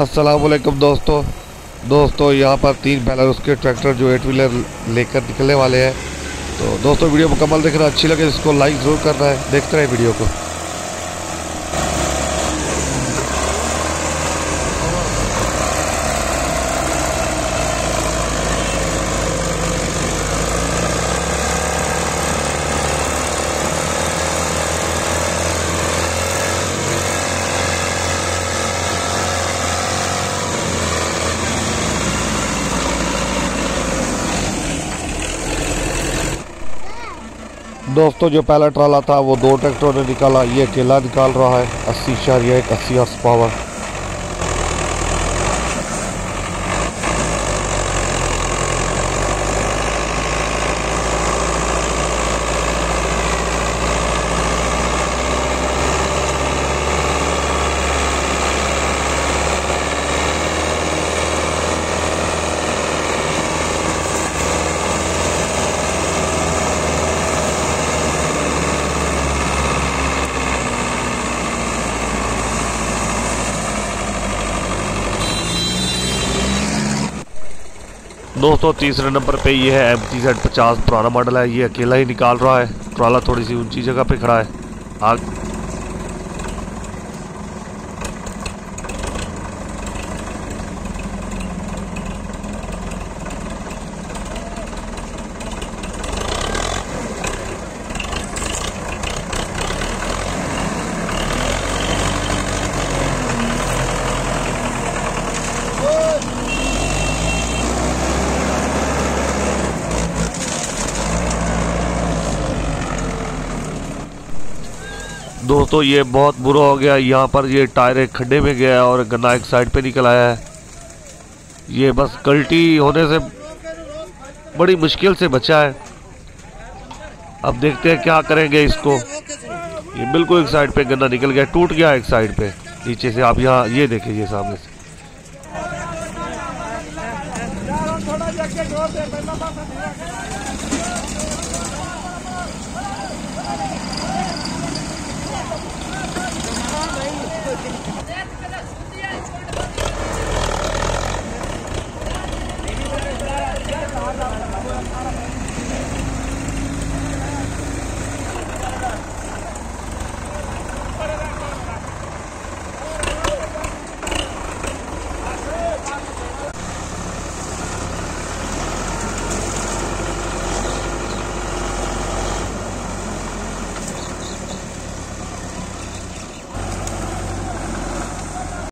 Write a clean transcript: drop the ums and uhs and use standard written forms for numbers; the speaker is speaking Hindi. अस्सलामुअलैकुम दोस्तों यहाँ पर 3 बेलारूस के ट्रैक्टर जो 8 व्हीलर लेकर निकलने वाले हैं। तो दोस्तों वीडियो मुकम्मल देखना, अच्छी लगे इसको लाइक ज़रूर करना है, देखते रहे वीडियो को। दोस्तों जो पहला ट्राला था वो 2 ट्रैक्टरों ने निकाला, ये अकेला निकाल रहा है 80.80 हॉर्स पावर। दोस्तों तीसरे नंबर पे ये है MTZ 50, पुराना मॉडल है, ये अकेला ही निकाल रहा है। ट्राला थोड़ी सी ऊंची जगह पे खड़ा है। दोस्तों ये बहुत बुरा हो गया, यहाँ पर ये टायर एक खड्डे में गया और गन्ना एक साइड पे निकल आया है। ये बस कल्टी होने से बड़ी मुश्किल से बचा है। अब देखते हैं क्या करेंगे इसको। ये बिल्कुल एक साइड पे गन्ना निकल गया, टूट गया एक साइड पे नीचे से। आप यहाँ ये देखिए, ये सामने से